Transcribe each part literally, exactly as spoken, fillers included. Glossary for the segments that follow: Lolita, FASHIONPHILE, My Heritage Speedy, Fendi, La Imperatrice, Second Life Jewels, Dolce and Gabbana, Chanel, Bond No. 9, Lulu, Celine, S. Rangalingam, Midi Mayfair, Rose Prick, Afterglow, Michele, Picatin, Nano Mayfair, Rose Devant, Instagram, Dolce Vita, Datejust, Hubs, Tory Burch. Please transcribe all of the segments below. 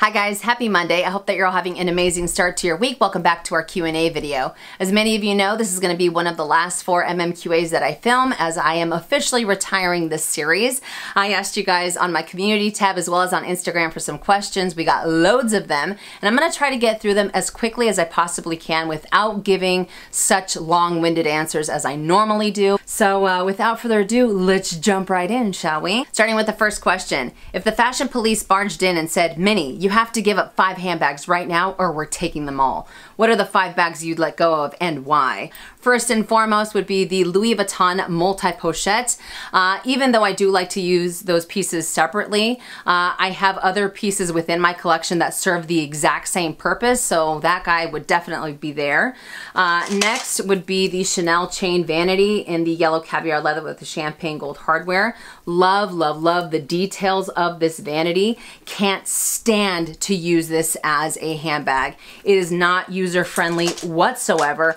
Hi guys, happy Monday. I hope that you're all having an amazing start to your week. Welcome back to our Q and A video. As many of you know, this is going to be one of the last four M M Q As that I film as I am officially retiring this series. I asked you guys on my community tab as well as on Instagram for some questions. We got loads of them and I'm going to try to get through them as quickly as I possibly can without giving such long-winded answers as I normally do. So uh, without further ado, let's jump right in, shall we? Starting with the first question. If the fashion police barged in and said, Minnie, you You have to give up five handbags right now or we're taking them all. What are the five bags you'd let go of and why? First and foremost would be the Louis Vuitton multi-pochette. Uh, even though I do like to use those pieces separately, uh, I have other pieces within my collection that serve the exact same purpose, so that guy would definitely be there. Uh, next would be the Chanel chain vanity in the yellow caviar leather with the champagne gold hardware. Love, love, love the details of this vanity. Can't stand to use this as a handbag. It is not user-friendly whatsoever.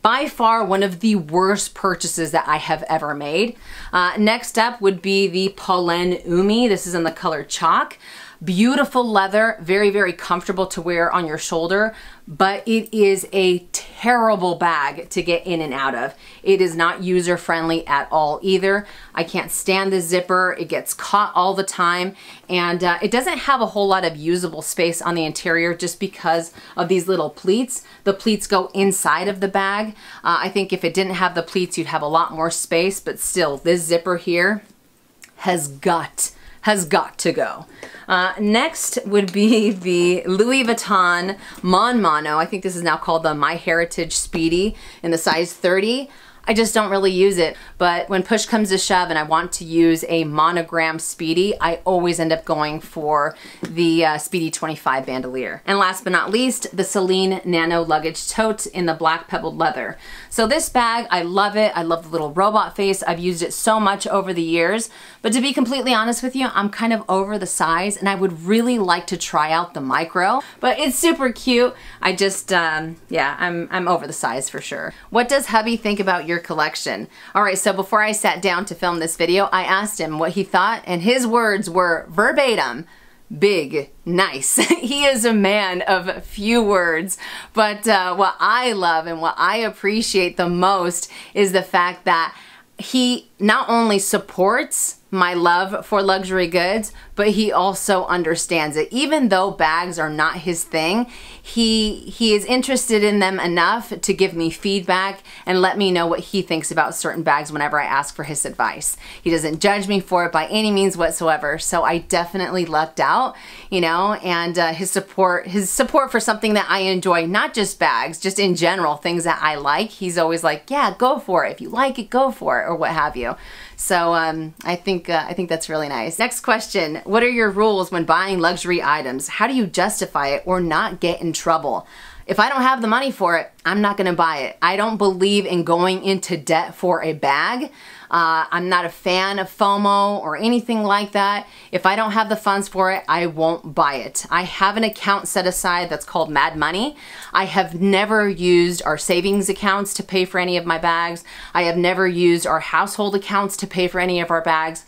By far one of the worst purchases that I have ever made. Uh, next up would be the Pauline Umi. This is in the color chalk. Beautiful leather, very, very comfortable to wear on your shoulder, but it is a terrible bag to get in and out of. It is not user-friendly at all either. I can't stand the zipper. It gets caught all the time, and uh, it doesn't have a whole lot of usable space on the interior just because of these little pleats. The pleats go inside of the bag. Uh, I think if it didn't have the pleats, you'd have a lot more space, but still, this zipper here has got has got to go. Uh, next would be the Louis Vuitton Mon Mono. I think this is now called the My Heritage Speedy in the size thirty. I just don't really use it, but when push comes to shove and I want to use a monogram Speedy, I always end up going for the uh, Speedy twenty-five bandolier. And last but not least, the Celine Nano Luggage Tote in the black pebbled leather. So this bag, I love it. I love the little robot face. I've used it so much over the years, but to be completely honest with you, I'm kind of over the size and I would really like to try out the micro, but it's super cute. I just, um, yeah, I'm, I'm over the size for sure. What does hubby think about your collection? All right, so before I sat down to film this video, I asked him what he thought, and his words were verbatim, big, nice. He is a man of few words, but uh, what I love and what I appreciate the most is the fact that he not only supports my love for luxury goods, but he also understands it. Even though bags are not his thing, he he is interested in them enough to give me feedback and let me know what he thinks about certain bags whenever I ask for his advice. He doesn't judge me for it by any means whatsoever, so I definitely lucked out, you know, and uh, his support, his support for something that I enjoy, not just bags, just in general, things that I like, he's always like, yeah, go for it. If you like it, go for it, or what have you. So um, I think uh, I think that's really nice. Next question, what are your rules when buying luxury items? How do you justify it or not get in trouble? If I don't have the money for it, I'm not gonna buy it. I don't believe in going into debt for a bag. Uh, I'm not a fan of FOMO or anything like that. If I don't have the funds for it, I won't buy it. I have an account set aside that's called Mad Money. I have never used our savings accounts to pay for any of my bags. I have never used our household accounts to pay for any of our bags.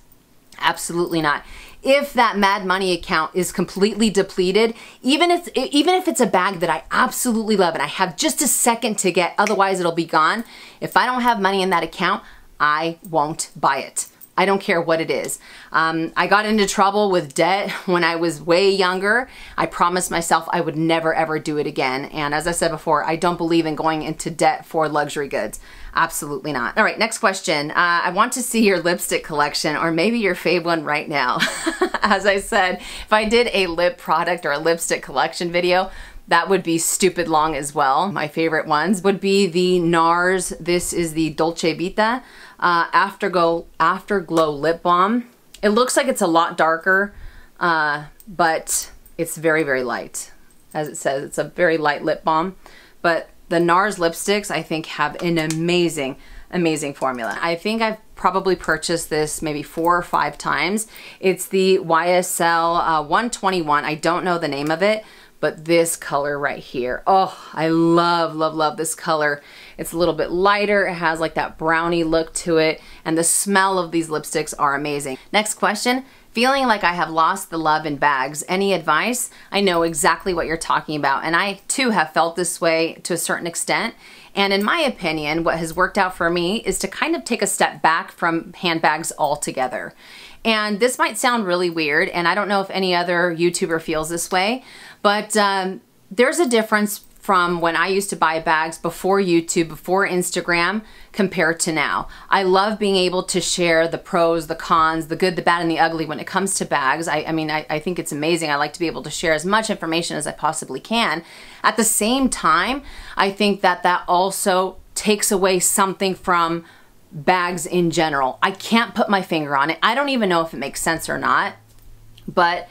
Absolutely not. If that Mad Money account is completely depleted, even if, even if it's a bag that I absolutely love and I have just a second to get, otherwise it'll be gone, if I don't have money in that account, I won't buy it. I don't care what it is. Um, I got into trouble with debt when I was way younger. I promised myself I would never ever do it again. And as I said before, I don't believe in going into debt for luxury goods. Absolutely not. All right, next question. Uh, I want to see your lipstick collection or maybe your fave one right now. As I said, if I did a lip product or a lipstick collection video, that would be stupid long as well. My favorite ones would be the NARS. This is the Dolce Vita uh, Afterglow, Afterglow Lip Balm. It looks like it's a lot darker, uh, but it's very, very light. As it says, it's a very light lip balm. But the NARS lipsticks, I think, have an amazing, amazing formula. I think I've probably purchased this maybe four or five times. It's the Y S L uh, one twenty-one. I don't know the name of it, but this color right here. Oh, I love, love, love this color. It's a little bit lighter. It has like that brownie look to it. And the smell of these lipsticks are amazing. Next question, Feeling like I have lost the love in bags. Any advice? I know exactly what you're talking about, and I too have felt this way to a certain extent. And in my opinion, what has worked out for me is to kind of take a step back from handbags altogether. And this might sound really weird, and I don't know if any other YouTuber feels this way, but um, there's a difference from when I used to buy bags before YouTube, before Instagram, compared to now. I love being able to share the pros, the cons, the good, the bad, and the ugly when it comes to bags. I, I mean, I, I think it's amazing. I like to be able to share as much information as I possibly can. At the same time, I think that that also takes away something from bags in general. I can't put my finger on it. I don't even know if it makes sense or not, but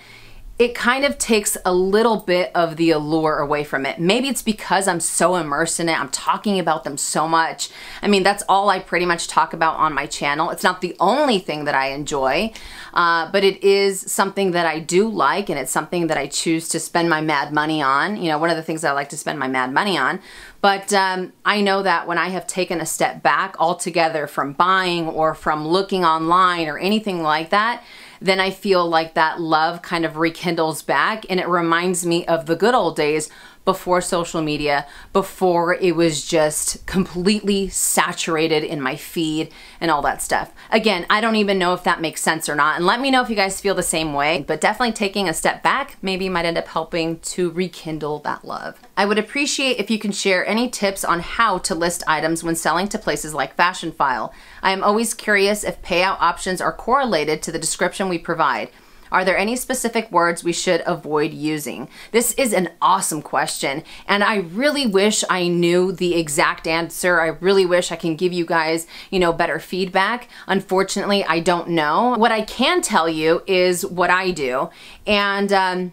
it kind of takes a little bit of the allure away from it. Maybe it's because I'm so immersed in it. I'm talking about them so much. I mean, that's all I pretty much talk about on my channel. It's not the only thing that I enjoy, uh, but it is something that I do like, and it's something that I choose to spend my mad money on. You know, one of the things I like to spend my mad money on. But um, I know that when I have taken a step back altogether from buying or from looking online or anything like that, then I feel like that love kind of rekindles back, and it reminds me of the good old days before social media, before it was just completely saturated in my feed and all that stuff. Again, I don't even know if that makes sense or not, and let me know if you guys feel the same way, but definitely taking a step back maybe might end up helping to rekindle that love. I would appreciate if you can share any tips on how to list items when selling to places like Fashion File. I am always curious if payout options are correlated to the description we provide. Are there any specific words we should avoid using? This is an awesome question, and I really wish I knew the exact answer. I really wish I can give you guys, you know, better feedback. Unfortunately, I don't know. What I can tell you is what I do, and um,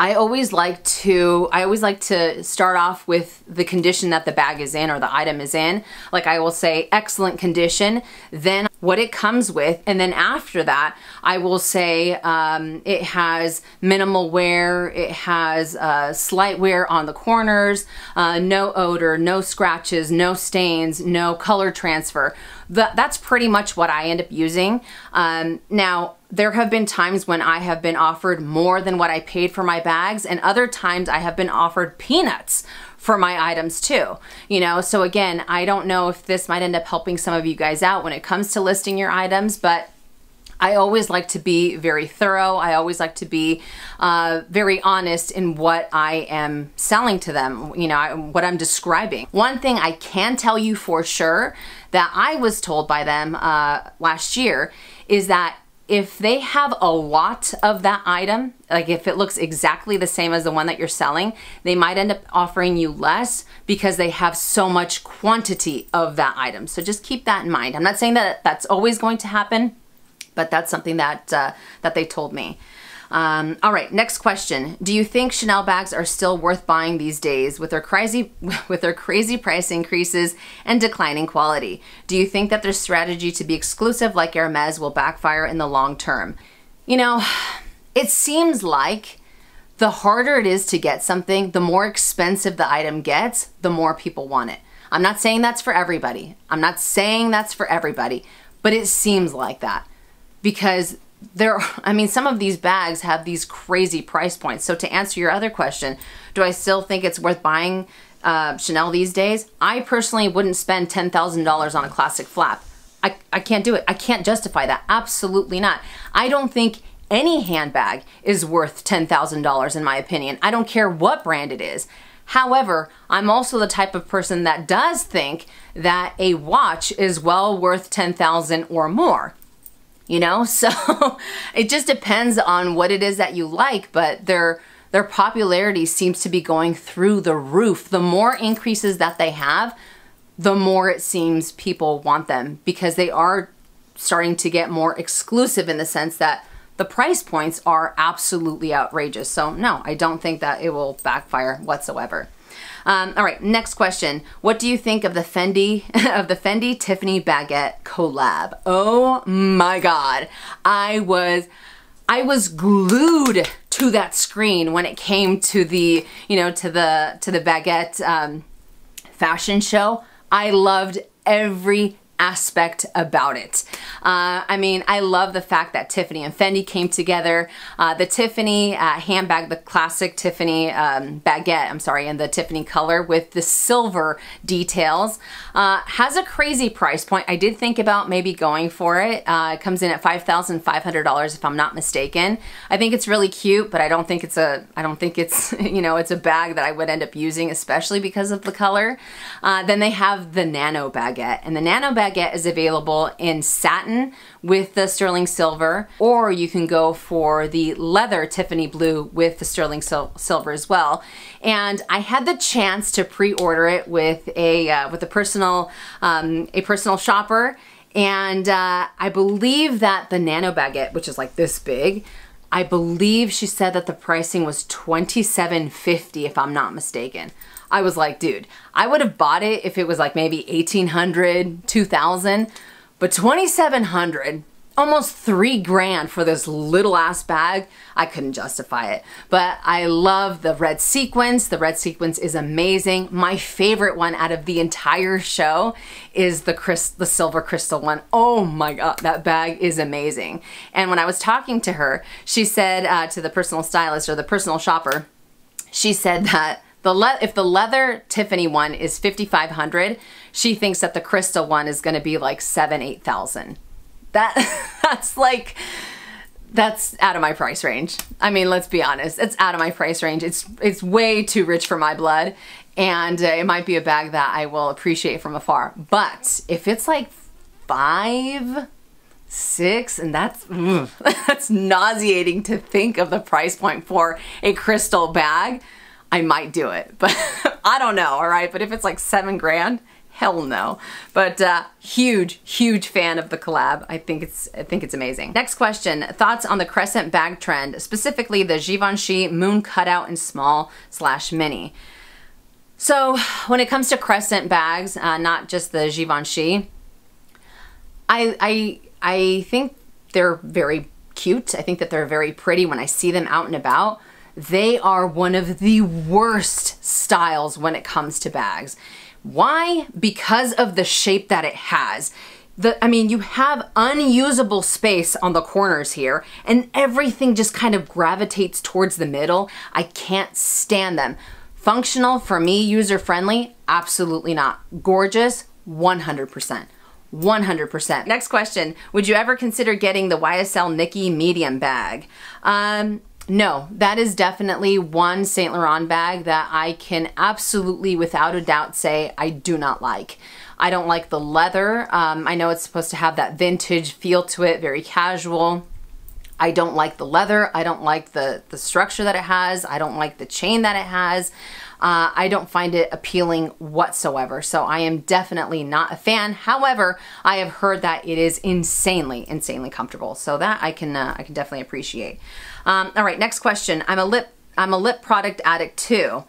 I always like to, I always like to start off with the condition that the bag is in or the item is in. Like, I will say excellent condition, then what it comes with, and then after that, I will say um, it has minimal wear, it has uh, slight wear on the corners, uh, no odor, no scratches, no stains, no color transfer. The, that's pretty much what I end up using. Um, now, there have been times when I have been offered more than what I paid for my bags, and other times I have been offered peanuts for my items too, you know? So again, I don't know if this might end up helping some of you guys out when it comes to listing your items, but I always like to be very thorough. I always like to be uh, very honest in what I am selling to them, you know, I, what I'm describing. One thing I can tell you for sure that I was told by them uh, last year is that if they have a lot of that item, like if it looks exactly the same as the one that you're selling, they might end up offering you less because they have so much quantity of that item. So just keep that in mind. I'm not saying that that's always going to happen, but that's something that uh, that they told me. Um, all right, next question. Do you think Chanel bags are still worth buying these days with their crazy with their crazy price increases and declining quality? Do you think that their strategy to be exclusive like Hermes will backfire in the long term? You know, it seems like the harder it is to get something, the more expensive the item gets, the more people want it. I'm not saying that's for everybody. I'm not saying that's for everybody, but it seems like that because there, I mean, some of these bags have these crazy price points. So to answer your other question, do I still think it's worth buying uh, Chanel these days? I personally wouldn't spend ten thousand dollars on a classic flap. I, I can't do it. I can't justify that. Absolutely not. I don't think any handbag is worth ten thousand dollars in my opinion. I don't care what brand it is. However, I'm also the type of person that does think that a watch is well worth ten thousand dollars or more. You know, so it just depends on what it is that you like, but their their popularity seems to be going through the roof. The more increases that they have, the more it seems people want them because they are starting to get more exclusive in the sense that the price points are absolutely outrageous. So no, I don't think that it will backfire whatsoever. Um, all right, next question. What do you think of the Fendi of the Fendi Tiffany baguette collab? Oh my God, I was I was glued to that screen when it came to the you know to the to the baguette um, fashion show. I loved every aspect about it. Uh, I mean, I love the fact that Tiffany and Fendi came together. Uh, the Tiffany uh, handbag, the classic Tiffany um, baguette, I'm sorry, and the Tiffany color with the silver details, uh, has a crazy price point. I did think about maybe going for it. Uh, it comes in at five thousand five hundred dollars if I'm not mistaken. I think it's really cute, but I don't think it's a, I don't think it's, you know, it's a bag that I would end up using, especially because of the color. Uh, then they have the Nano baguette, and the Nano baguette is available in satin with the sterling silver, or you can go for the leather Tiffany blue with the sterling sil silver as well. And I had the chance to pre-order it with a uh, with a personal um, a personal shopper, and uh, I believe that the Nano baguette, which is like this big, I believe she said that the pricing was twenty-seven fifty if I'm not mistaken. I was like, dude, I would have bought it if it was like maybe eighteen hundred, two thousand, but twenty-seven hundred, almost three grand for this little ass bag, I couldn't justify it. But I love the red sequins. The red sequins is amazing. My favorite one out of the entire show is the crystal, the silver crystal one. Oh my God, that bag is amazing. And when I was talking to her, she said uh, to the personal stylist or the personal shopper, she said that The le if the leather Tiffany one is fifty-five hundred, she thinks that the crystal one is going to be like seven, eight thousand. That that's like, that's out of my price range. I mean, let's be honest, it's out of my price range. It's it's way too rich for my blood, and uh, it might be a bag that I will appreciate from afar. But if it's like five. Six, and that's mm, that's nauseating to think of the price point for a crystal bag. I might do it, but I don't know, all right? But if it's like seven grand, hell no. But uh, huge, huge fan of the collab. I think it's I think it's amazing. Next question, thoughts on the crescent bag trend, specifically the Givenchy moon cutout and small slash mini. So when it comes to crescent bags, uh, not just the Givenchy, I, I, I think they're very cute. I think that they're very pretty when I see them out and about. They are one of the worst styles when it comes to bags. Why? Because of the shape that it has. The, I mean, you have unusable space on the corners here, and everything just kind of gravitates towards the middle. I can't stand them. Functional for me, user-friendly, absolutely not. Gorgeous, one hundred percent. one hundred percent. Next question, would you ever consider getting the Y S L Nikki medium bag? Um, No, that is definitely one Saint Laurent bag that I can absolutely, without a doubt, say I do not like. I don't like the leather. Um, I know it's supposed to have that vintage feel to it, very casual. I don't like the leather. I don't like the, the structure that it has. I don't like the chain that it has. Uh, I don't find it appealing whatsoever. So I am definitely not a fan. However, I have heard that it is insanely, insanely comfortable. So that I can, uh, I can definitely appreciate. Um, all right, next question. I'm a lip, I'm a lip product addict too.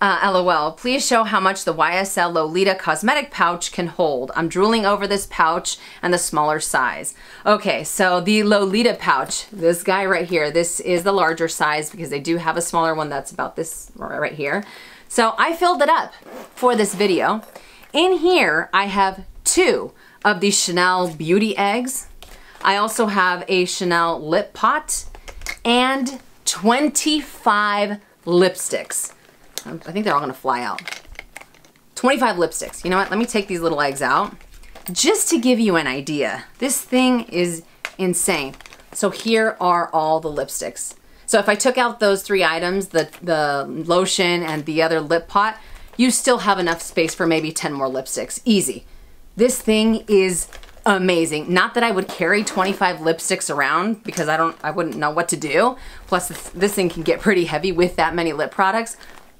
Uh, LOL, please show how much the Y S L Lolita cosmetic pouch can hold. I'm drooling over this pouch and the smaller size. Okay, so the Lolita pouch, this guy right here, this is the larger size because they do have a smaller one that's about this right here. So I filled it up for this video. In here, I have two of the Chanel beauty eggs. I also have a Chanel lip pot and twenty-five lipsticks. I think they're all gonna fly out. twenty-five lipsticks. You know what? Let me take these little eggs out just to give you an idea. This thing is insane. So here are all the lipsticks. So if I took out those three items, the, the lotion and the other lip pot, you still have enough space for maybe ten more lipsticks. Easy. This thing is amazing. Not that I would carry twenty-five lipsticks around because I don't, I wouldn't know what to do. Plus this, this thing can get pretty heavy with that many lip products.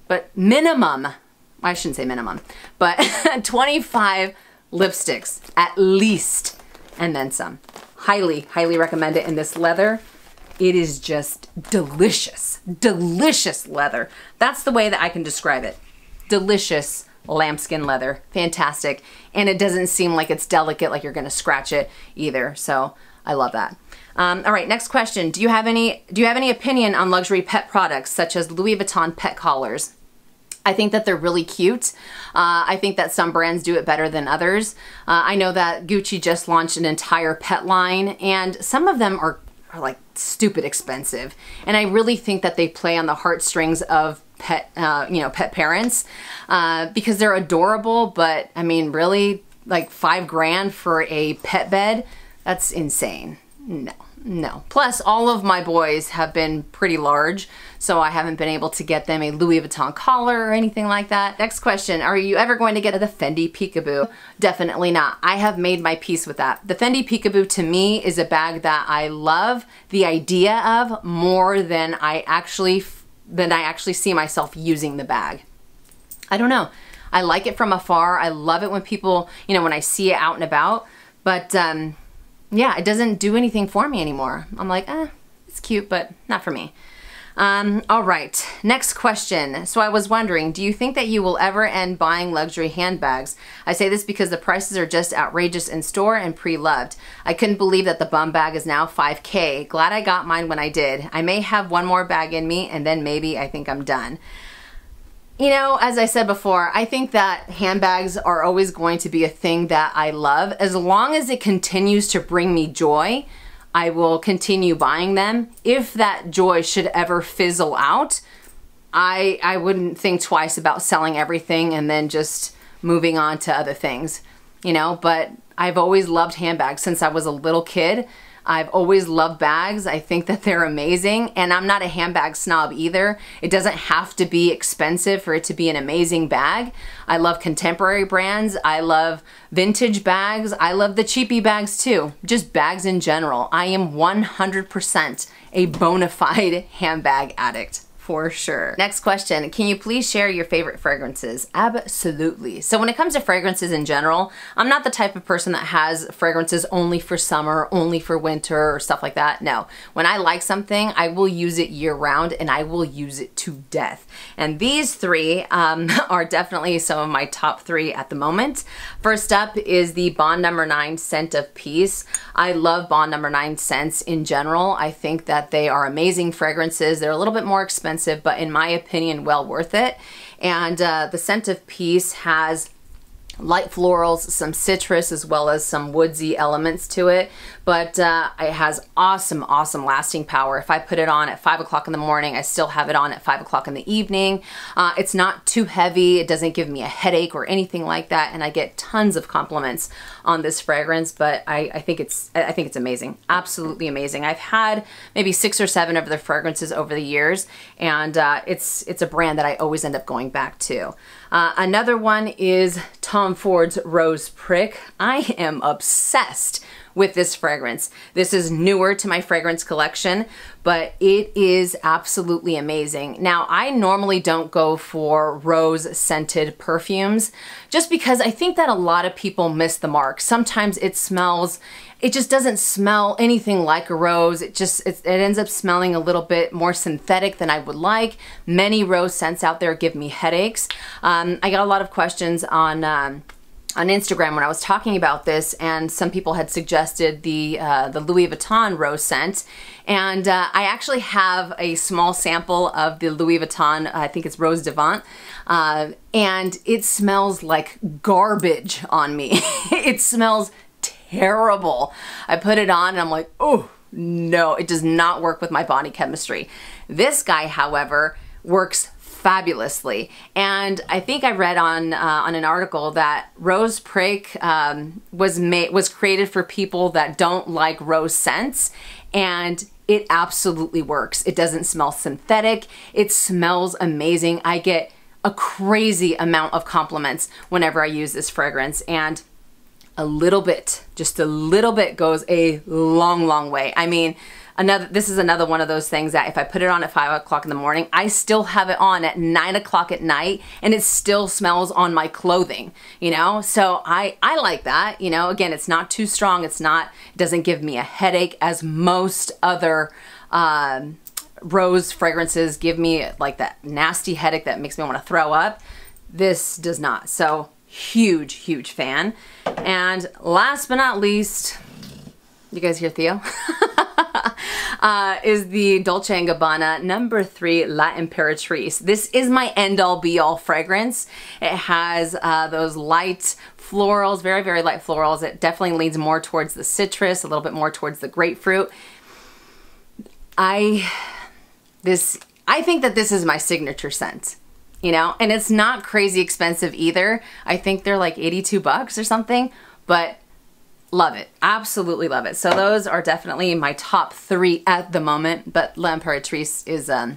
But minimum, I shouldn't say minimum, but twenty-five lipsticks at least, and then some. Highly, highly recommend it in this leather. It is just delicious, delicious leather. That's the way that I can describe it. Delicious lambskin leather, fantastic. And it doesn't seem like it's delicate, like you're gonna scratch it either, so I love that. Um, all right, next question. Do you have any, do you have any opinion on luxury pet products such as Louis Vuitton pet collars? I think that they're really cute. Uh, I think that some brands do it better than others. Uh, I know that Gucci just launched an entire pet line, and some of them are, are like stupid expensive. And I really think that they play on the heartstrings of pet, uh, you know, pet parents uh, because they're adorable. But I mean, really, like five grand for a pet bed? That's insane. No. No. Plus, all of my boys have been pretty large, so I haven't been able to get them a Louis Vuitton collar or anything like that. Next question, are you ever going to get the Fendi Peekaboo? Definitely not. I have made my peace with that. The Fendi Peekaboo to me is a bag that I love the idea of more than I actually, than I actually see myself using the bag. I don't know. I like it from afar. I love it when people, you know, when I see it out and about, but, um, yeah, it doesn't do anything for me anymore. I'm like, eh, it's cute, but not for me. Um, all right, next question. So I was wondering, do you think that you will ever end buying luxury handbags? I say this because the prices are just outrageous in store and pre-loved. I couldn't believe that the bum bag is now five K. Glad I got mine when I did. I may have one more bag in me and then maybe I think I'm done. You know, as I said before, I think that handbags are always going to be a thing that I love. As long as it continues to bring me joy, I will continue buying them. If that joy should ever fizzle out, I, I wouldn't think twice about selling everything and then just moving on to other things, you know, but I've always loved handbags since I was a little kid. I've always loved bags. I think that they're amazing, and I'm not a handbag snob either. It doesn't have to be expensive for it to be an amazing bag. I love contemporary brands. I love vintage bags. I love the cheapy bags too. Just bags in general. I am one hundred percent a bona fide handbag addict. For sure. Next question, can you please share your favorite fragrances? Absolutely. So when it comes to fragrances in general, I'm not the type of person that has fragrances only for summer, only for winter, or stuff like that. No. When I like something, I will use it year round and I will use it to death. And these three um, are definitely some of my top three at the moment. First up is the Bond number nine Scent of Peace. I love Bond number nine scents in general. I think that they are amazing fragrances. They're a little bit more expensive, but in my opinion, well worth it. And uh, the Scent of Peace has light florals, some citrus, as well as some woodsy elements to it. But uh, it has awesome, awesome lasting power. If I put it on at five o'clock in the morning, I still have it on at five o'clock in the evening. Uh, it's not too heavy. It doesn't give me a headache or anything like that. And I get tons of compliments on this fragrance, but I, I think it's, I think it's amazing. Absolutely amazing. I've had maybe six or seven of their fragrances over the years. And uh, it's, it's a brand that I always end up going back to. Uh, another one is Tom Ford's Rose Prick. I am obsessed with this fragrance. This is newer to my fragrance collection, but it is absolutely amazing. Now, I normally don't go for rose scented perfumes just because I think that a lot of people miss the mark. Sometimes it smells, it just doesn't smell anything like a rose. It just, it, it ends up smelling a little bit more synthetic than I would like. Many rose scents out there give me headaches. Um, I got a lot of questions on, um, on Instagram when I was talking about this, and some people had suggested the uh, the Louis Vuitton rose scent, and uh, I actually have a small sample of the Louis Vuitton, I think it's Rose Devant, uh, and it smells like garbage on me. It smells terrible. I put it on and I'm like, oh no, it does not work with my body chemistry. This guy, however, works fabulously. And I think I read on uh, on an article that Rose Prick um, was made was created for people that don't like rose scents, and it absolutely works. It doesn't smell synthetic. It smells amazing. I get a crazy amount of compliments whenever I use this fragrance, and a little bit, just a little bit goes a long, long way. I mean, Another, this is another one of those things that if I put it on at five o'clock in the morning, I still have it on at nine o'clock at night, and it still smells on my clothing, you know? So I, I like that, you know, again, it's not too strong. It's not, it doesn't give me a headache as most other, um, rose fragrances give me, like that nasty headache that makes me want to throw up. This does not. So huge, huge fan. And last but not least, you guys hear Theo? uh, is the Dolce and Gabbana number three La Imperatrice. This is my end-all be-all fragrance. It has uh, those light florals, very, very light florals. It definitely leans more towards the citrus, a little bit more towards the grapefruit. I, this, I think that this is my signature scent, you know, and it's not crazy expensive either. I think they're like eighty-two bucks or something, but love it. Absolutely love it. So those are definitely my top three at the moment, but La Imperatrice is, um,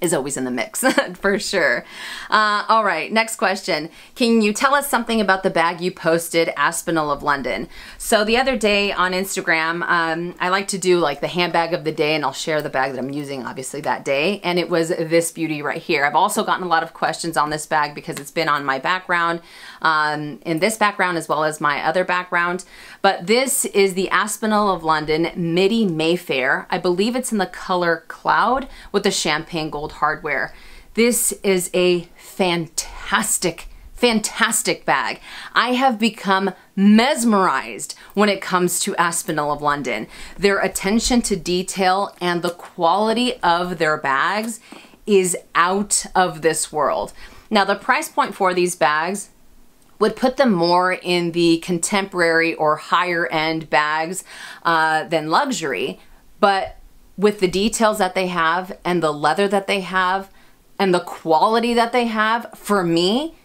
is always in the mix for sure. Uh, all right, next question. Can you tell us something about the bag you posted, Aspinall of London? So the other day on Instagram, um, I like to do like the handbag of the day, and I'll share the bag that I'm using obviously that day. And it was this beauty right here. I've also gotten a lot of questions on this bag because it's been on my background, um, in this background as well as my other background. But this is the Aspinall of London Midi Mayfair. I believe it's in the color Cloud with the champagne gold hardware. This is a fantastic, fantastic bag. I have become mesmerized when it comes to Aspinall of London. Their attention to detail and the quality of their bags is out of this world. Now, the price point for these bags would put them more in the contemporary or higher end bags uh, than luxury, but with the details that they have and the leather that they have and the quality that they have, for me,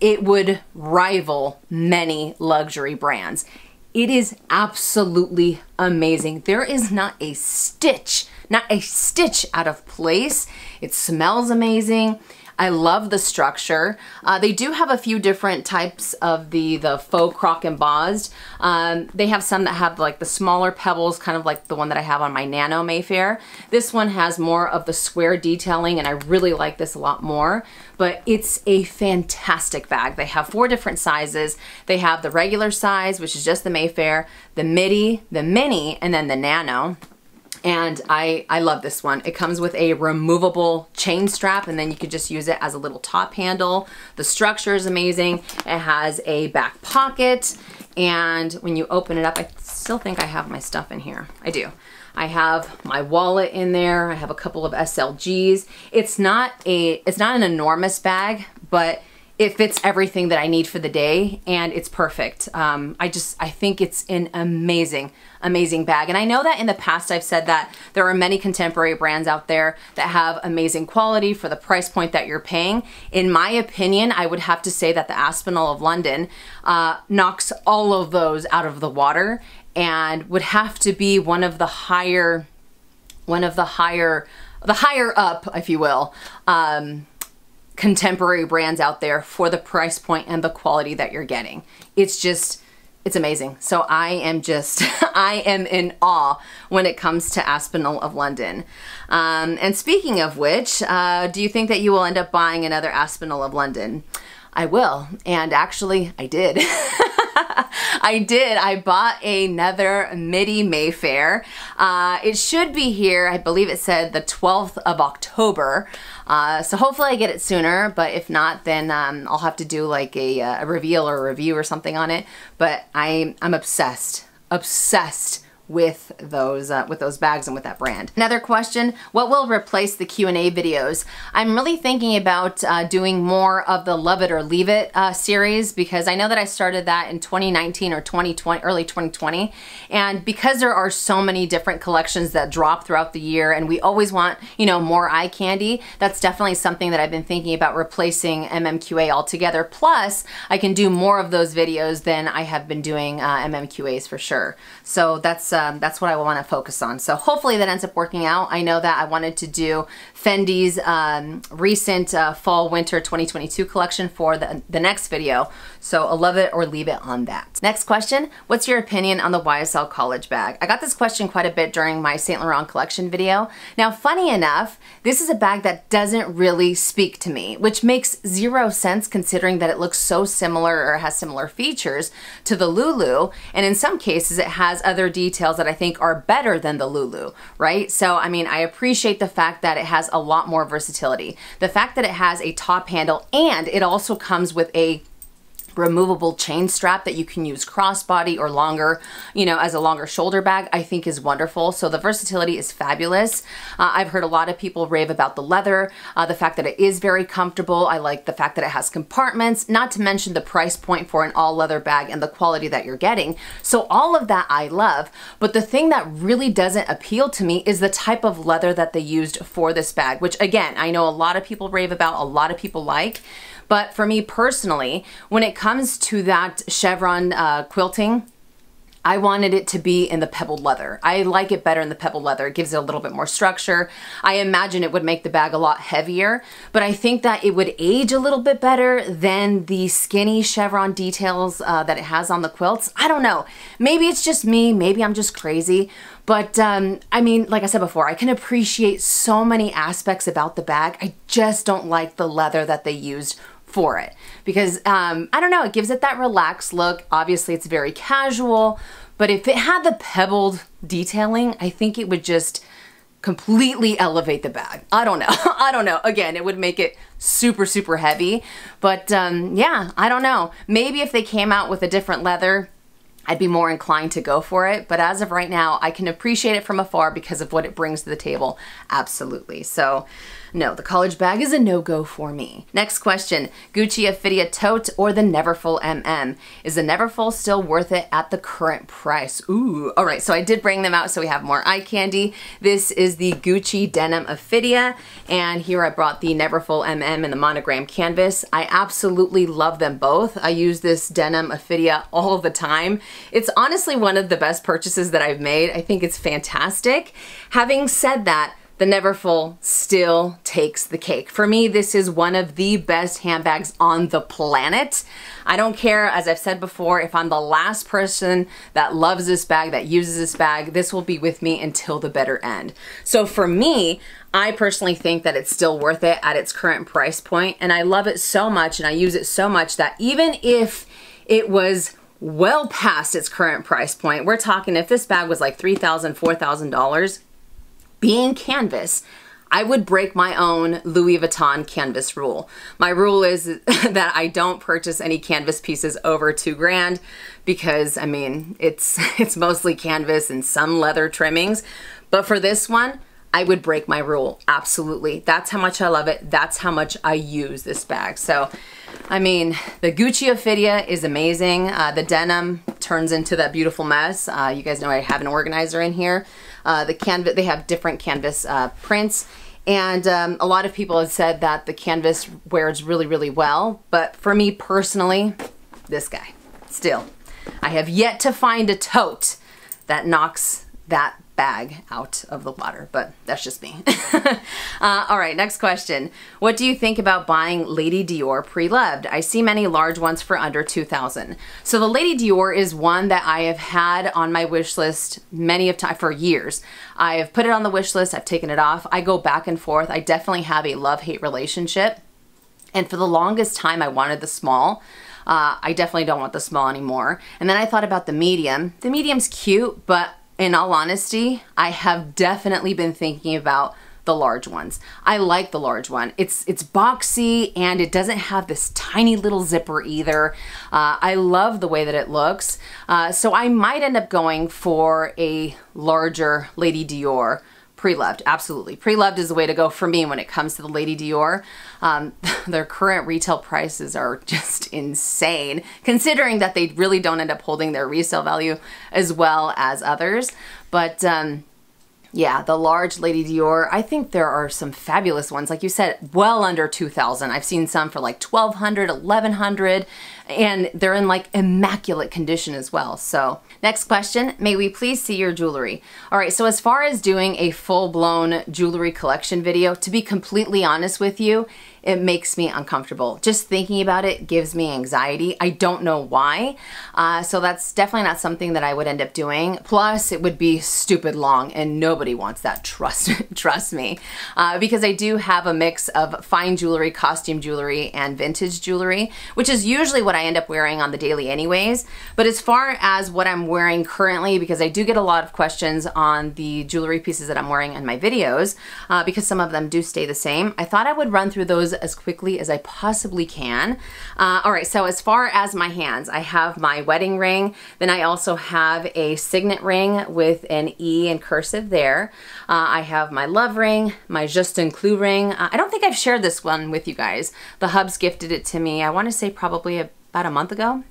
it would rival many luxury brands. It is absolutely amazing. There is not a stitch, not a stitch out of place. It smells amazing. I love the structure. Uh, they do have a few different types of the, the faux croc embossed. Um, they have some that have like the smaller pebbles, kind of like the one that I have on my Nano Mayfair. This one has more of the square detailing, and I really like this a lot more, but it's a fantastic bag. They have four different sizes. They have the regular size, which is just the Mayfair, the midi, the mini, and then the Nano. And I, I love this one. It comes with a removable chain strap, and then you could just use it as a little top handle. The structure is amazing. It has a back pocket, and when you open it up, I still think I have my stuff in here. I do. I have my wallet in there. I have a couple of S L Gs. It's not a, it's not an enormous bag, but it fits everything that I need for the day, and it's perfect. Um, I just, I think it's an amazing, amazing bag. And I know that in the past I've said that there are many contemporary brands out there that have amazing quality for the price point that you're paying. In my opinion, I would have to say that the Aspinall of London uh, knocks all of those out of the water and would have to be one of the higher, one of the higher, the higher up, if you will, um, contemporary brands out there for the price point and the quality that you're getting. It's just, it's amazing. So I am just, I am in awe when it comes to Aspinall of London. Um, and speaking of which, uh, do you think that you will end up buying another Aspinall of London? I will, and actually I did. I did. I bought another Midi Mayfair. Uh, it should be here. I believe it said the twelfth of October. Uh, so hopefully I get it sooner, but if not, then um, I'll have to do like a, a reveal or a review or something on it. But I, I'm obsessed, obsessed with those uh, with those bags and with that brand. Another question, what will replace the Q and A videos? I'm really thinking about uh, doing more of the Love It or Leave It uh, series, because I know that I started that in twenty nineteen or twenty twenty, early twenty twenty. And because there are so many different collections that drop throughout the year, and we always want, you know, more eye candy, that's definitely something that I've been thinking about replacing M M Q A altogether. Plus, I can do more of those videos than I have been doing uh, M M Q As for sure. So that's, uh, Um, that's what I want to focus on. So hopefully that ends up working out. I know that I wanted to do Fendi's um, recent uh, fall winter twenty twenty-two collection for the, the next video. So I'll love it or leave it on that. Next question, what's your opinion on the Y S L college bag? I got this question quite a bit during my Saint Laurent collection video. Now, funny enough, this is a bag that doesn't really speak to me, which makes zero sense considering that it looks so similar or has similar features to the Lulu. And in some cases it has other details that I think are better than the Lulu, right? So, I mean, I appreciate the fact that it has a lot more versatility. The fact that it has a top handle, and it also comes with a removable chain strap that you can use crossbody or longer, you know, as a longer shoulder bag, I think is wonderful. So the versatility is fabulous. Uh, I've heard a lot of people rave about the leather, uh, the fact that it is very comfortable. I like the fact that it has compartments, not to mention the price point for an all leather bag and the quality that you're getting. So all of that I love, but the thing that really doesn't appeal to me is the type of leather that they used for this bag, which again, I know a lot of people rave about, a lot of people like, but for me personally, when it comes to that chevron uh, quilting, I wanted it to be in the pebbled leather. I like it better in the pebbled leather. It gives it a little bit more structure. I imagine it would make the bag a lot heavier, but I think that it would age a little bit better than the skinny chevron details uh, that it has on the quilts. I don't know. Maybe it's just me. Maybe I'm just crazy. But um, I mean, like I said before, I can appreciate so many aspects about the bag. I just don't like the leather that they used for it because, um, I don't know, it gives it that relaxed look. Obviously it's very casual, but if it had the pebbled detailing, I think it would just completely elevate the bag. I don't know. I don't know. Again, it would make it super, super heavy, but, um, yeah, I don't know. Maybe if they came out with a different leather, I'd be more inclined to go for it. But as of right now, I can appreciate it from afar because of what it brings to the table. Absolutely. So no, the college bag is a no-go for me. Next question, Gucci Affidia Tote or the Neverfull M M? Is the Neverfull still worth it at the current price? Ooh, all right, so I did bring them out so we have more eye candy. This is the Gucci Denim Affidia, and here I brought the Neverfull M M in the monogram canvas. I absolutely love them both. I use this Denim Affidia all the time. It's honestly one of the best purchases that I've made. I think it's fantastic. Having said that, the Neverfull still takes the cake. For me, this is one of the best handbags on the planet. I don't care, as I've said before, if I'm the last person that loves this bag, that uses this bag, this will be with me until the bitter end. So for me, I personally think that it's still worth it at its current price point, and I love it so much and I use it so much that even if it was well past its current price point, we're talking if this bag was like three thousand dollars, four thousand dollars, being canvas, I would break my own Louis Vuitton canvas rule. My rule is that I don't purchase any canvas pieces over two grand because, I mean, it's it's mostly canvas and some leather trimmings. But for this one, I would break my rule, absolutely. That's how much I love it. That's how much I use this bag. So, I mean, the Gucci Affidia is amazing. Uh, the denim turns into that beautiful mess. Uh, you guys know I have an organizer in here. Uh, the canvas, they have different canvas uh, prints. And um, a lot of people have said that the canvas wears really, really well. But for me personally, this guy, still, I have yet to find a tote that knocks that bag out of the water, but that's just me. uh, all right, next question. What do you think about buying Lady Dior pre-loved? I see many large ones for under two thousand. So the Lady Dior is one that I have had on my wish list many of time for years. I have put it on the wish list. I've taken it off. I go back and forth. I definitely have a love-hate relationship. And for the longest time, I wanted the small. Uh, I definitely don't want the small anymore. And then I thought about the medium. The medium's cute, but in all honesty, I have definitely been thinking about the large ones. I like the large one. It's it's boxy and it doesn't have this tiny little zipper either. Uh, I love the way that it looks. Uh, so I might end up going for a larger Lady Dior pre-loved, absolutely. Pre-loved is the way to go for me when it comes to the Lady Dior. Um, their current retail prices are just insane, considering that they really don't end up holding their resale value as well as others. But um, yeah, the large Lady Dior, I think there are some fabulous ones. Like you said, well under two thousand. I've seen some for like twelve hundred, eleven hundred, and they're in like immaculate condition as well. So next question, may we please see your jewelry? All right, so as far as doing a full-blown jewelry collection video, to be completely honest with you, it makes me uncomfortable. Just thinking about it gives me anxiety. I don't know why. Uh, so that's definitely not something that I would end up doing. Plus, it would be stupid long and nobody wants that, trust trust me. Uh, because I do have a mix of fine jewelry, costume jewelry, and vintage jewelry, which is usually what I end up wearing on the daily anyways. But as far as what I'm wearing currently, because I do get a lot of questions on the jewelry pieces that I'm wearing in my videos, uh, because some of them do stay the same, I thought I would run through those as quickly as I possibly can. Uh, all right, so as far as my hands, I have my wedding ring. Then I also have a signet ring with an E in cursive there. Uh, I have my love ring, my Justin Clou ring. Uh, I don't think I've shared this one with you guys. The Hubs gifted it to me, I wanna say probably about a month ago.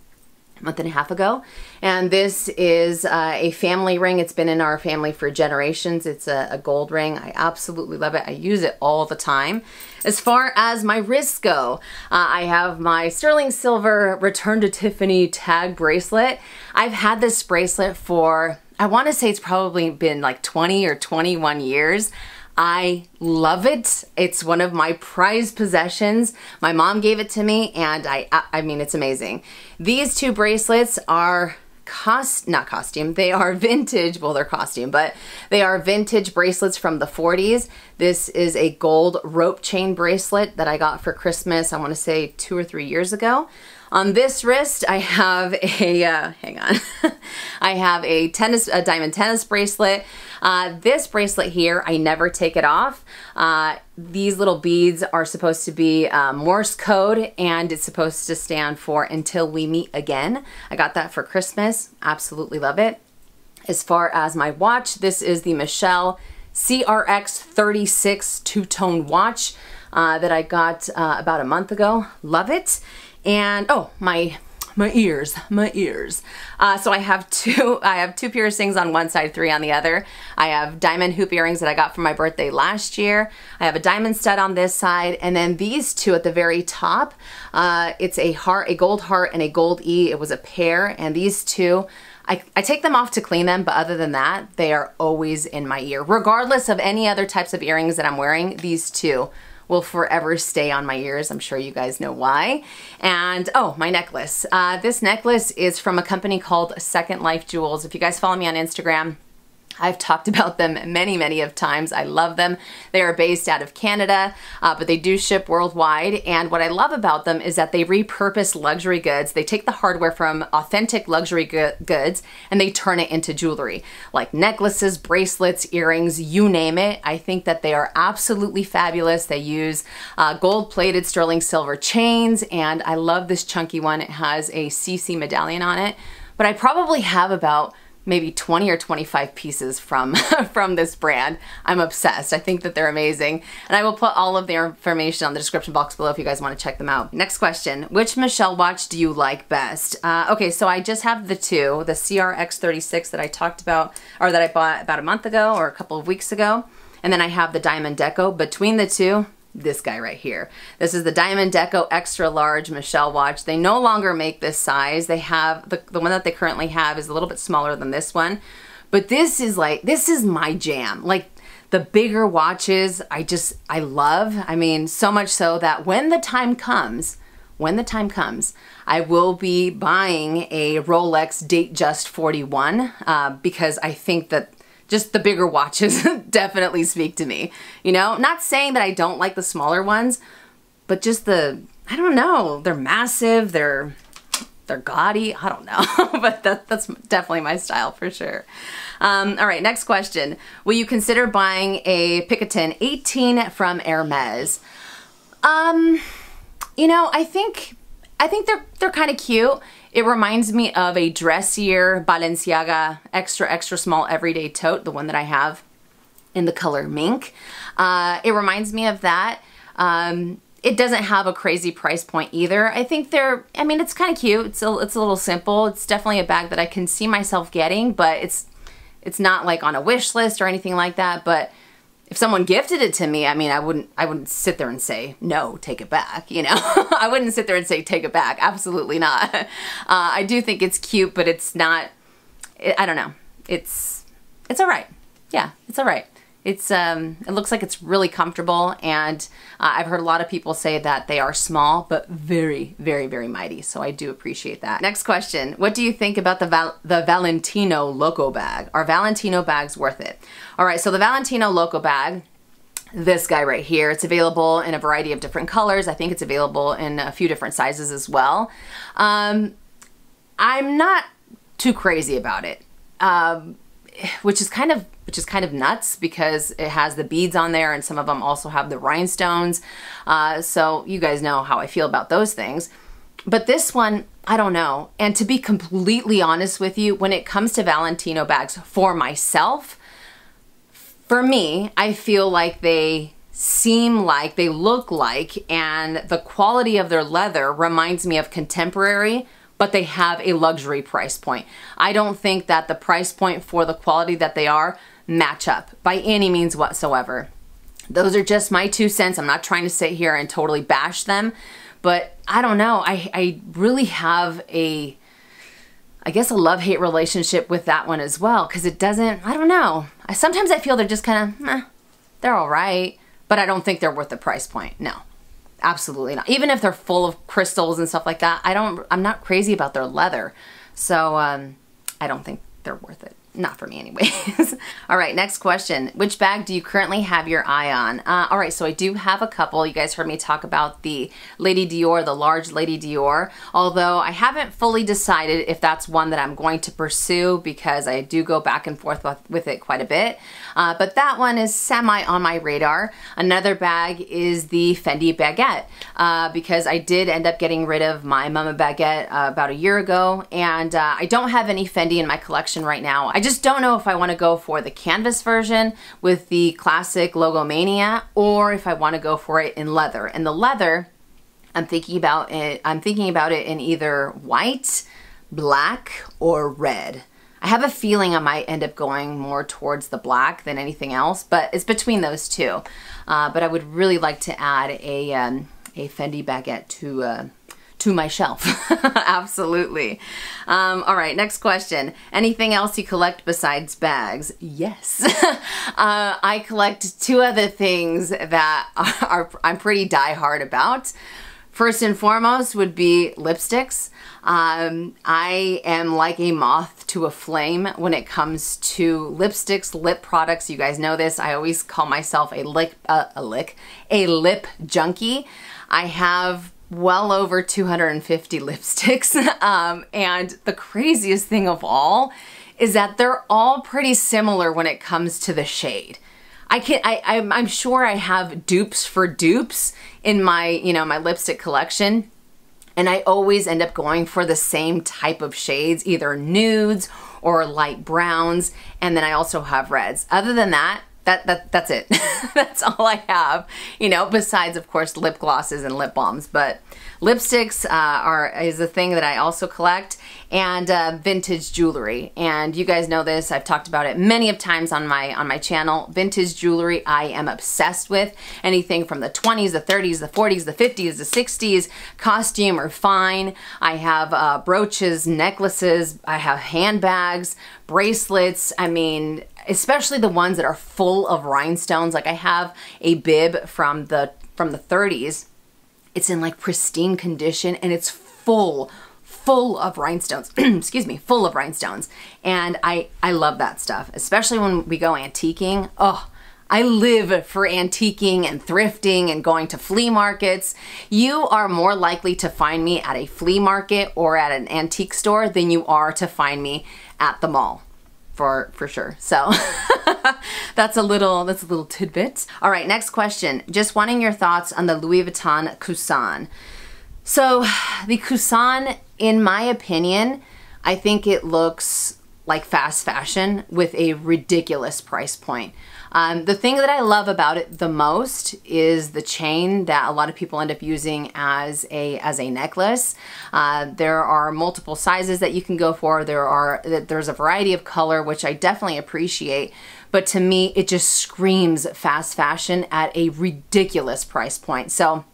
month and a half ago. And this is uh, a family ring. It's been in our family for generations. It's a, a gold ring. I absolutely love it. I use it all the time. As far as my wrists go, uh, I have my sterling silver Return to Tiffany tag bracelet. I've had this bracelet for, I want to say it's probably been like twenty or twenty-one years. I love it. It's one of my prized possessions. My mom gave it to me, and I I mean, it's amazing. These two bracelets are cost, not costume, they are vintage, well, they're costume, but they are vintage bracelets from the forties. This is a gold rope chain bracelet that I got for Christmas, I wanna say two or three years ago. On this wrist, I have a, uh, hang on, I have a tennis, a diamond tennis bracelet. Uh, this bracelet here, I never take it off. Uh, these little beads are supposed to be uh, Morse code, and it's supposed to stand for until we meet again. I got that for Christmas, absolutely love it. As far as my watch, this is the Michelle C R X thirty-six two-tone watch uh, that I got uh, about a month ago, love it. And, oh, my, my ears, my ears. Uh, so I have two, I have two piercings on one side, three on the other. I have diamond hoop earrings that I got for my birthday last year. I have a diamond stud on this side. And then these two at the very top, uh, it's a heart, a gold heart and a gold E. It was a pair. And these two, I, I take them off to clean them, but other than that, they are always in my ear. Regardless of any other types of earrings that I'm wearing, these two will forever stay on my ears. I'm sure you guys know why. And oh, my necklace. Uh, this necklace is from a company called Second Life Jewels. If you guys follow me on Instagram, I've talked about them many, many of times. I love them. They are based out of Canada, uh, but they do ship worldwide. And what I love about them is that they repurpose luxury goods. They take the hardware from authentic luxury go goods and they turn it into jewelry, like necklaces, bracelets, earrings, you name it. I think that they are absolutely fabulous. They use uh, gold-plated sterling silver chains, and I love this chunky one. It has a C C medallion on it, but I probably have about maybe twenty or twenty-five pieces from, from this brand. I'm obsessed. I think that they're amazing. And I will put all of their information on the description box below if you guys wanna check them out. Next question, which Michelle watch do you like best? Uh, okay, so I just have the two, the C R X thirty-six that I talked about, or that I bought about a month ago or a couple of weeks ago. And then I have the Diamond Deco. Between the two, this guy right here. This is the Diamond Deco Extra Large Michelle watch. They no longer make this size. They have, the, the one that they currently have is a little bit smaller than this one. But this is like, this is my jam. Like the bigger watches, I just, I love. I mean, so much so that when the time comes, when the time comes, I will be buying a Rolex Datejust forty-one uh, because I think that just the bigger watches definitely speak to me, you know? Not saying that I don't like the smaller ones, but just the, I don't know, they're massive, they're they're gaudy, I don't know, but that, that's definitely my style for sure. Um, all right, next question. Will you consider buying a Picatin eighteen from Hermes? Um, you know, I think, I think they're, they're kind of cute. It reminds me of a dressier Balenciaga extra, extra small everyday tote, the one that I have in the color mink. Uh, it reminds me of that. Um, it doesn't have a crazy price point either. I think they're, I mean, it's kind of cute. It's a, it's a little simple. It's definitely a bag that I can see myself getting, but it's, it's not like on a wish list or anything like that. But if someone gifted it to me, I mean, I wouldn't, I wouldn't sit there and say, no, take it back, you know? I wouldn't sit there and say, take it back, absolutely not. Uh, I do think it's cute, but it's not, it, I don't know. It's, it's all right, yeah, it's all right. It's, um, it looks like it's really comfortable, and uh, I've heard a lot of people say that they are small, but very, very, very mighty, so I do appreciate that. Next question, what do you think about the, Val the Valentino Loco bag? Are Valentino bags worth it? All right, so the Valentino Loco bag, this guy right here, it's available in a variety of different colors. I think it's available in a few different sizes as well. Um, I'm not too crazy about it. Um, which is kind of which is kind of nuts because it has the beads on there and some of them also have the rhinestones. Uh, so you guys know how I feel about those things. But this one, I don't know. And to be completely honest with you, when it comes to Valentino bags for myself, for me, I feel like they seem like, they look like, and the quality of their leather reminds me of contemporary, but they have a luxury price point. I don't think that the price point for the quality that they are match up by any means whatsoever. Those are just my two cents. I'm not trying to sit here and totally bash them, but I don't know. I, I really have a, I guess a love-hate relationship with that one as well, because it doesn't, I don't know. I, sometimes I feel they're just kind of, eh, they're all right, but I don't think they're worth the price point, no. Absolutely not. Even if they're full of crystals and stuff like that, I don't, I'm not crazy about their leather. So um, I don't think they're worth it. Not for me anyways. All right, next question. Which bag do you currently have your eye on? Uh, all right, so I do have a couple. You guys heard me talk about the Lady Dior, the large Lady Dior, although I haven't fully decided if that's one that I'm going to pursue because I do go back and forth with, with it quite a bit. Uh, but that one is semi on my radar. Another bag is the Fendi Baguette uh, because I did end up getting rid of my Mama Baguette uh, about a year ago, and uh, I don't have any Fendi in my collection right now. I just I just don't know if I want to go for the canvas version with the classic Logomania or if I want to go for it in leather. And the leather, I'm thinking about it, I'm thinking about it in either white, black, or red. I have a feeling I might end up going more towards the black than anything else, but it's between those two. Uh, but I would really like to add a, um, a Fendi Baguette to uh, to my shelf. Absolutely. Um, all right, next question. Anything else you collect besides bags? Yes. uh, I collect two other things that are, are I'm pretty diehard about. First and foremost would be lipsticks. Um, I am like a moth to a flame when it comes to lipsticks, lip products. You guys know this. I always call myself a lick, uh, a lick, a lip junkie. I have well over two hundred fifty lipsticks. Um, and the craziest thing of all is that they're all pretty similar when it comes to the shade. I can, I, I'm, I'm sure I have dupes for dupes in my, you know, my lipstick collection. And I always end up going for the same type of shades, either nudes or light browns. And then I also have reds. Other than that, That, that, that's it. That's all I have, you know, besides, of course, lip glosses and lip balms. But lipsticks uh, are is a thing that I also collect, and uh, vintage jewelry. And you guys know this. I've talked about it many of times on my on my channel. Vintage jewelry I am obsessed with. Anything from the twenties, the thirties, the forties, the fifties, the sixties, costume or fine. I have uh, brooches, necklaces. I have handbags, bracelets. I mean, especially the ones that are full of rhinestones. Like I have a bib from the from the thirties. It's in like pristine condition and it's full, full of rhinestones. Excuse me, full of rhinestones. And I, I love that stuff, especially when we go antiquing. Oh, I live for antiquing and thrifting and going to flea markets. You are more likely to find me at a flea market or at an antique store than you are to find me at the mall. For, for sure. So that's a little, that's a little tidbit. All right, next question. Just wanting your thoughts on the Louis Vuitton Coussin. So the Coussin, in my opinion, I think it looks like fast fashion with a ridiculous price point. Um, the thing that I love about it the most is the chain that a lot of people end up using as a as a necklace. Uh, there are multiple sizes that you can go for. There are there's a variety of color, which I definitely appreciate. But to me, it just screams fast fashion at a ridiculous price point. So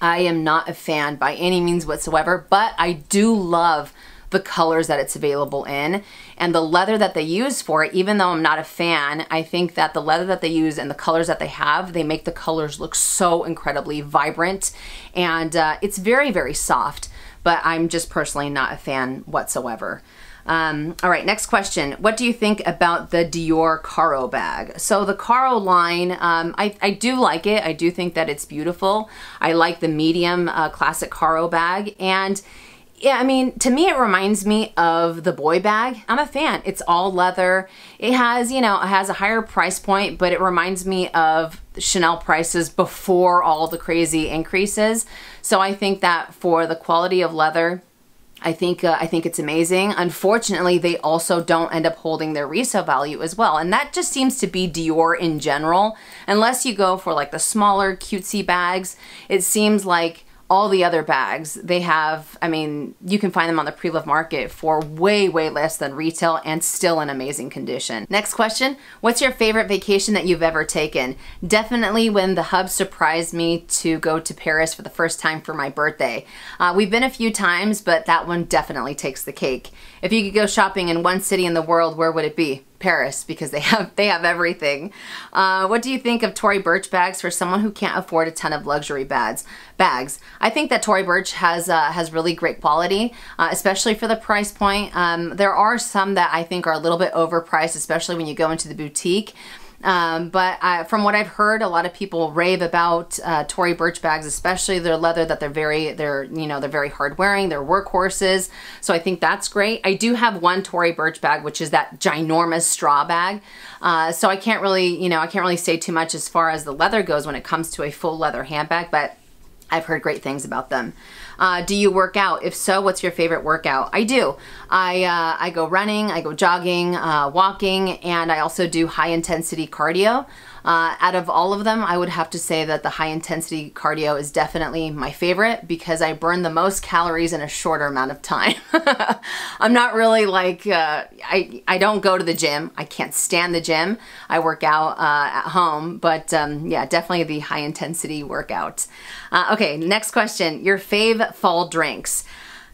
I am not a fan by any means whatsoever. But I do love the colors that it's available in and the leather that they use for it. Even though I'm not a fan, I think that the leather that they use and the colors that they have, they make the colors look so incredibly vibrant, and uh, it's very, very soft, but I'm just personally not a fan whatsoever. Um, all right, next question. What do you think about the Dior Caro bag? So the Caro line, um, I, I do like it. I do think that it's beautiful. I like the medium uh, classic Caro bag, and Yeah, I mean, to me, it reminds me of the boy bag. I'm a fan. It's all leather. It has, you know, it has a higher price point, but it reminds me of Chanel prices before all the crazy increases. So I think that for the quality of leather, I think uh, I think it's amazing. Unfortunately, they also don't end up holding their resale value as well. And that just seems to be Dior in general. Unless you go for like the smaller cutesy bags, it seems like all the other bags they have, I mean, you can find them on the pre-loved market for way, way less than retail and still in amazing condition. Next question, what's your favorite vacation that you've ever taken? Definitely when the hub surprised me to go to Paris for the first time for my birthday. Uh, we've been a few times, but that one definitely takes the cake. If you could go shopping in one city in the world, where would it be? Paris, because they have they have everything. Uh, what do you think of Tory Burch bags for someone who can't afford a ton of luxury bags? Bags. I think that Tory Burch has uh, has really great quality, uh, especially for the price point. Um, there are some that I think are a little bit overpriced, especially when you go into the boutique. Um, but I, from what I've heard, a lot of people rave about uh, Tory Burch bags, especially their leather. That they're very, they're you know, they're very hard wearing. They're workhorses, so I think that's great. I do have one Tory Burch bag, which is that ginormous straw bag. Uh, so I can't really, you know, I can't really say too much as far as the leather goes when it comes to a full leather handbag. But I've heard great things about them. Uh, do you work out? If so, what's your favorite workout? I do. I, uh, I go running, I go jogging, uh, walking, and I also do high intensity cardio. Uh, out of all of them, I would have to say that the high intensity cardio is definitely my favorite because I burn the most calories in a shorter amount of time. I'm not really like, uh, I, I don't go to the gym. I can't stand the gym. I work out uh, at home, but um, yeah, definitely the high intensity workout. Uh, okay, next question, your fave fall drinks.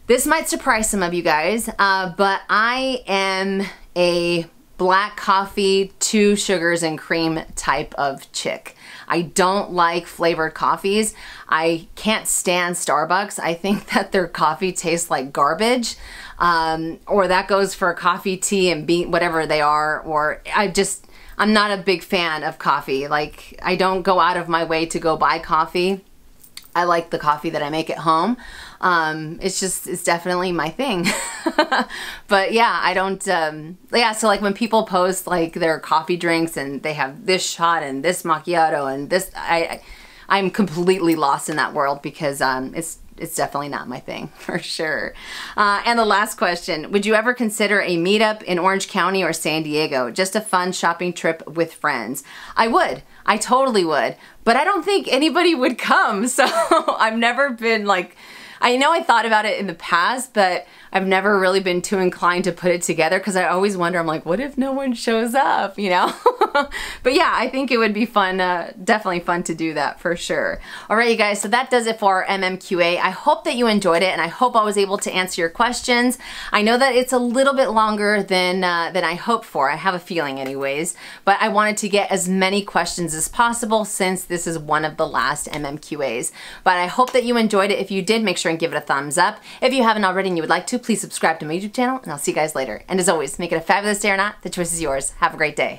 This might surprise some of you guys, uh, but I am a black coffee, two sugars and cream type of chick. I don't like flavored coffees. I can't stand Starbucks. I think that their coffee tastes like garbage. Um, or that goes for coffee, tea, and bean, whatever they are, or I just, I'm not a big fan of coffee. Like, I don't go out of my way to go buy coffee. I like the coffee that I make at home. Um, it's just, it's definitely my thing. But yeah, I don't, um, yeah, so like when people post like their coffee drinks and they have this shot and this macchiato and this, I, I I'm completely lost in that world because um, it's, it's definitely not my thing for sure. Uh, and the last question, would you ever consider a meetup in Orange County or San Diego? Just a fun shopping trip with friends. I would. I totally would, but I don't think anybody would come. So I've never been like, I know I thought about it in the past, but I've never really been too inclined to put it together because I always wonder, I'm like, what if no one shows up, you know? But yeah, I think it would be fun, uh, definitely fun to do that for sure. All right, you guys, so that does it for our M M Q A. I hope that you enjoyed it and I hope I was able to answer your questions. I know that it's a little bit longer than, uh, than I hoped for. I have a feeling anyways, but I wanted to get as many questions as possible since this is one of the last M M Q As. But I hope that you enjoyed it. If you did, make sure and give it a thumbs up. If you haven't already and you would like to, please subscribe to my YouTube channel and I'll see you guys later. And as always, make it a fabulous day or not, the choice is yours. Have a great day.